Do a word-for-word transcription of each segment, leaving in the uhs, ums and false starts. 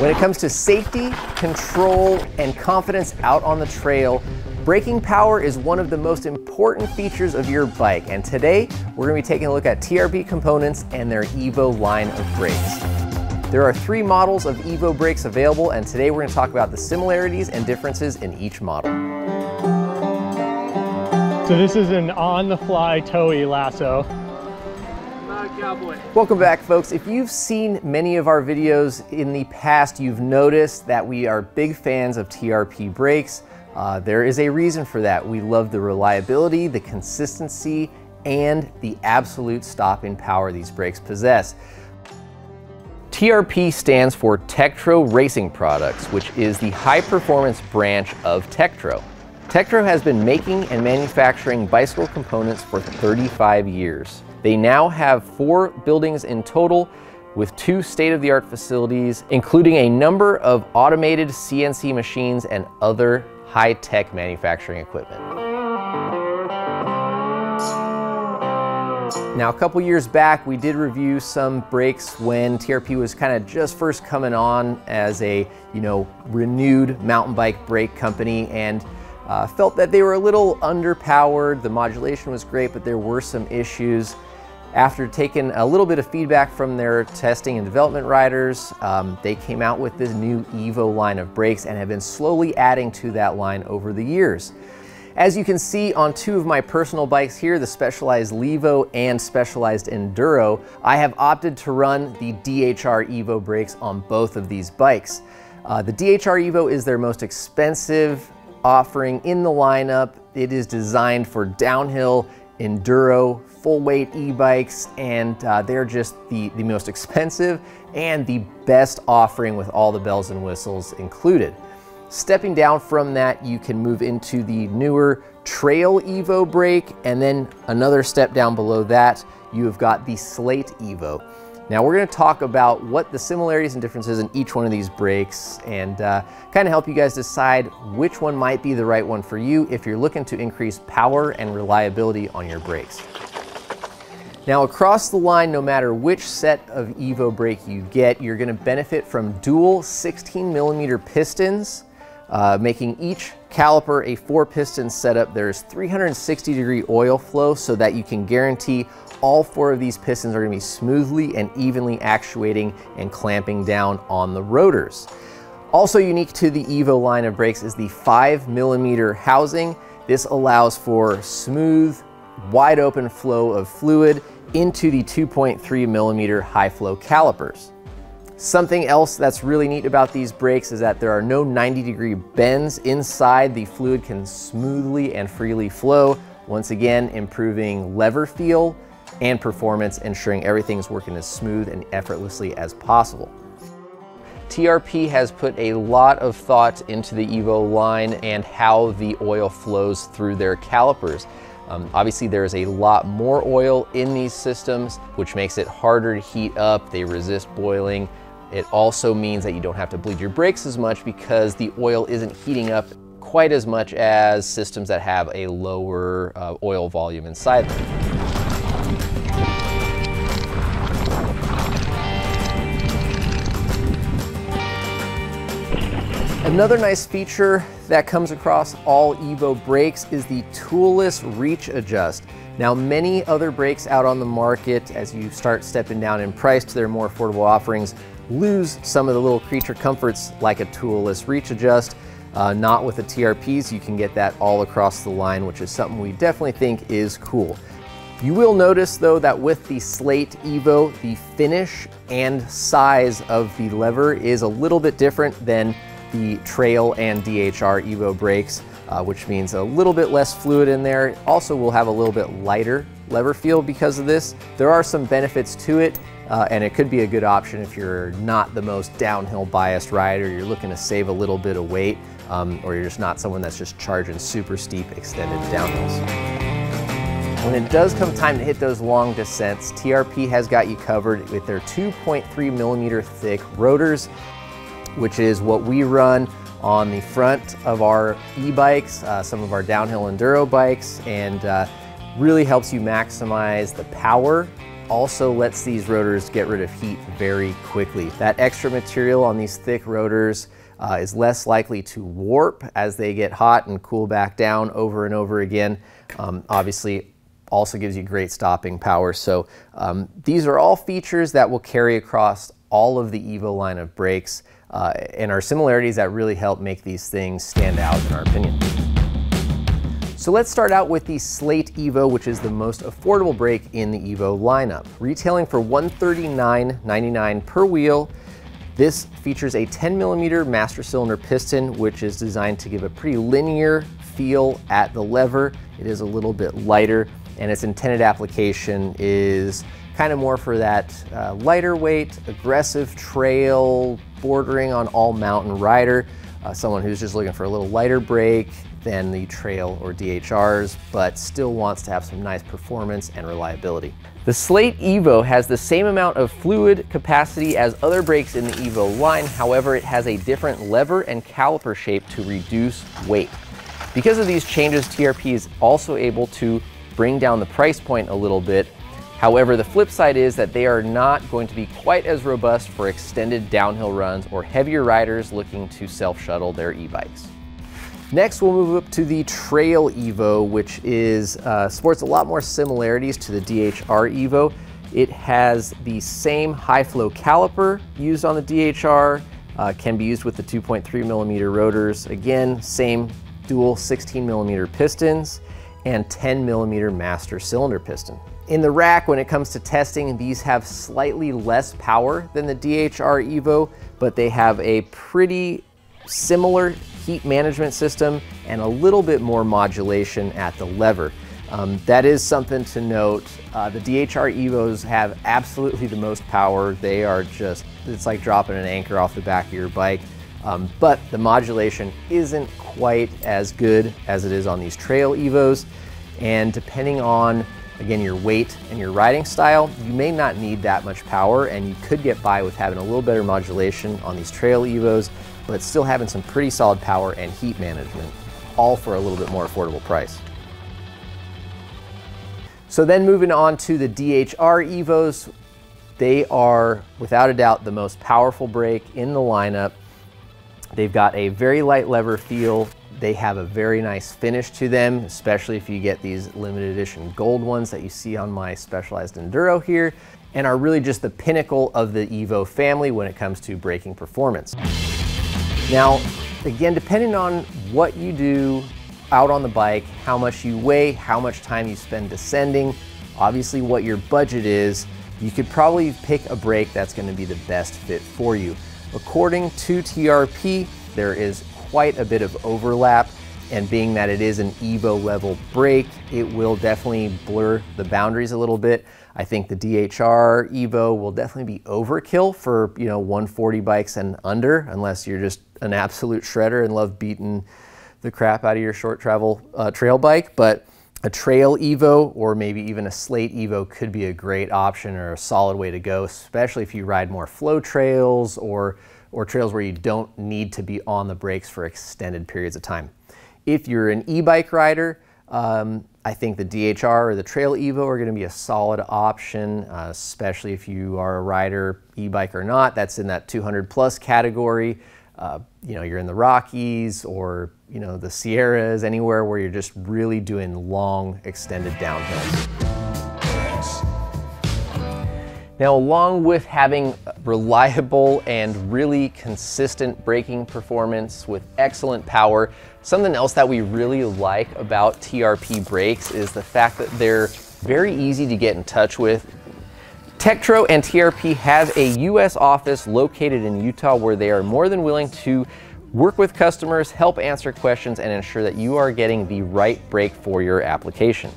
When it comes to safety, control, and confidence out on the trail, braking power is one of the most important features of your bike, and today we're going to be taking a look at T R P Components and their Evo line of brakes. There are three models of Evo brakes available, and today we're going to talk about the similarities and differences in each model. So this is an on-the-fly toey lasso. Cowboy. Welcome back, folks. If you've seen many of our videos in the past, you've noticed that we are big fans of T R P brakes. Uh, there is a reason for that. We love the reliability, the consistency, and the absolute stop in power these brakes possess. T R P stands for Tektro Racing Products, which is the high-performance branch of Tektro. Tektro has been making and manufacturing bicycle components for thirty-five years. They now have four buildings in total with two state-of-the-art facilities, including a number of automated C N C machines and other high-tech manufacturing equipment. Now, a couple years back, we did review some brakes when T R P was kind of just first coming on as a, you know, renewed mountain bike brake company, and uh, felt that they were a little underpowered. The modulation was great, but there were some issues. After taking a little bit of feedback from their testing and development riders, um, they came out with this new Evo line of brakes and have been slowly adding to that line over the years. As you can see on two of my personal bikes here, the Specialized Levo and Specialized Enduro, I have opted to run the D H R Evo brakes on both of these bikes. Uh, the D H R Evo is their most expensive offering in the lineup. It is designed for downhill, enduro, full weight e-bikes, and uh, they're just the, the most expensive and the best offering with all the bells and whistles included. Stepping down from that, you can move into the newer Trail Evo brake, and then another step down below that, you've got the Slate Evo. Now we're going to talk about what the similarities and differences in each one of these brakes, and uh, kind of help you guys decide which one might be the right one for you if you're looking to increase power and reliability on your brakes. Now across the line, no matter which set of Evo brake you get, you're going to benefit from dual sixteen millimeter pistons, uh, making each caliper a four piston setup. There's three hundred sixty degree oil flow so that you can guarantee all four of these pistons are going to be smoothly and evenly actuating and clamping down on the rotors. Also unique to the Evo line of brakes is the five millimeter housing. This allows for smooth, wide open flow of fluid into the two point three millimeter high flow calipers. Something else that's really neat about these brakes is that there are no ninety degree bends inside. The fluid can smoothly and freely flow, once again improving lever feel and performance, ensuring everything's working as smooth and effortlessly as possible. T R P has put a lot of thought into the Evo line and how the oil flows through their calipers. Um, obviously there is a lot more oil in these systems, which makes it harder to heat up. They resist boiling. It also means that you don't have to bleed your brakes as much because the oil isn't heating up quite as much as systems that have a lower uh, oil volume inside them. Another nice feature that comes across all Evo brakes is the toolless reach adjust. Now, many other brakes out on the market, as you start stepping down in price to their more affordable offerings, lose some of the little creature comforts like a toolless reach adjust. Uh, not with the T R Ps, you can get that all across the line, which is something we definitely think is cool. You will notice though that with the Slate Evo, the finish and size of the lever is a little bit different than the Trail and D H R Evo brakes, uh, which means a little bit less fluid in there. Also, we'll have a little bit lighter lever feel because of this. There are some benefits to it, uh, and it could be a good option if you're not the most downhill biased rider, you're looking to save a little bit of weight, um, or you're just not someone that's just charging super steep extended downhills. When it does come time to hit those long descents, T R P has got you covered with their two point three millimeter thick rotors, which is what we run on the front of our e-bikes, uh, some of our downhill enduro bikes, and uh, really helps you maximize the power also lets these rotors get rid of heat very quickly. That extra material on these thick rotors uh, is less likely to warp as they get hot and cool back down over and over again. Um, obviously, also gives you great stopping power. So um, these are all features that will carry across all of the Evo line of brakes uh, and are similarities that really help make these things stand out in our opinion. So let's start out with the Slate Evo, which is the most affordable brake in the Evo lineup. Retailing for one hundred thirty-nine ninety-nine dollars per wheel, this features a ten millimeter master cylinder piston, which is designed to give a pretty linear feel at the lever. It is a little bit lighter, and its intended application is kind of more for that uh, lighter weight, aggressive trail, bordering on all mountain rider, uh, someone who's just looking for a little lighter brake than the trail or D H Rs, but still wants to have some nice performance and reliability. The Slate Evo has the same amount of fluid capacity as other brakes in the Evo line. However, it has a different lever and caliper shape to reduce weight. Because of these changes, T R P is also able to bring down the price point a little bit. However, the flip side is that they are not going to be quite as robust for extended downhill runs or heavier riders looking to self-shuttle their e-bikes. Next, we'll move up to the Trail Evo, which is uh, sports a lot more similarities to the D H R Evo. It has the same high flow caliper used on the D H R, uh, can be used with the two point three millimeter rotors. Again, same dual sixteen millimeter pistons and ten millimeter master cylinder piston. In the rack, when it comes to testing, these have slightly less power than the D H R Evo, but they have a pretty similar heat management system and a little bit more modulation at the lever. Um, that is something to note. Uh, the D H R Evos have absolutely the most power. They are just, it's like dropping an anchor off the back of your bike, um, but the modulation isn't quite as good as it is on these Trail Evos. And depending on, again, your weight and your riding style, you may not need that much power, and you could get by with having a little better modulation on these Trail Evos, but still having some pretty solid power and heat management, all for a little bit more affordable price. So then moving on to the D H R Evos, they are without a doubt the most powerful brake in the lineup. They've got a very light lever feel. They have a very nice finish to them, especially if you get these limited edition gold ones that you see on my Specialized Enduro here, and are really just the pinnacle of the Evo family when it comes to braking performance. Now, again, depending on what you do out on the bike, how much you weigh, how much time you spend descending, obviously what your budget is, you could probably pick a brake that's going to be the best fit for you. According to T R P, there is quite a bit of overlap, and being that it is an Evo level brake, it will definitely blur the boundaries a little bit. I think the D H R Evo will definitely be overkill for, you know, one forty bikes and under, unless you're just an absolute shredder and love beating the crap out of your short travel uh, trail bike. But a Trail Evo or maybe even a Slate Evo could be a great option or a solid way to go, especially if you ride more flow trails or or trails where you don't need to be on the brakes for extended periods of time. If you're an e-bike rider, um, I think the D H R or the Trail Evo are going to be a solid option, uh, especially if you are a rider, e-bike or not, that's in that two hundred plus category. Uh, you know, you're in the Rockies or, you know, the Sierras, anywhere where you're just really doing long, extended downhills. Now, along with having reliable and really consistent braking performance with excellent power, something else that we really like about T R P brakes is the fact that they're very easy to get in touch with. Tektro and T R P have a U S office located in Utah where they are more than willing to work with customers, help answer questions, and ensure that you are getting the right brake for your application.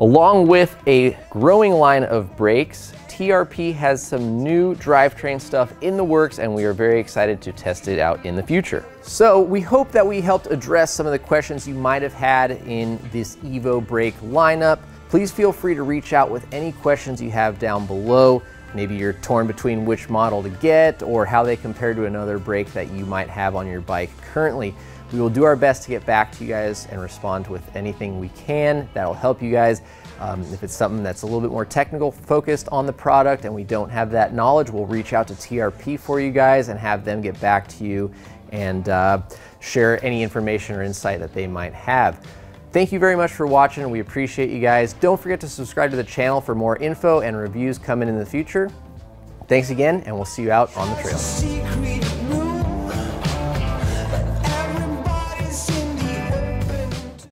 Along with a growing line of brakes, T R P has some new drivetrain stuff in the works, and we are very excited to test it out in the future. So we hope that we helped address some of the questions you might have had in this Evo brake lineup. Please feel free to reach out with any questions you have down below. Maybe you're torn between which model to get or how they compare to another brake that you might have on your bike currently. We will do our best to get back to you guys and respond with anything we can that'll help you guys. Um, if it's something that's a little bit more technical focused on the product and we don't have that knowledge, we'll reach out to T R P for you guys and have them get back to you and uh, share any information or insight that they might have. Thank you very much for watching. We appreciate you guys. Don't forget to subscribe to the channel for more info and reviews coming in the future. Thanks again, and we'll see you out on the trail.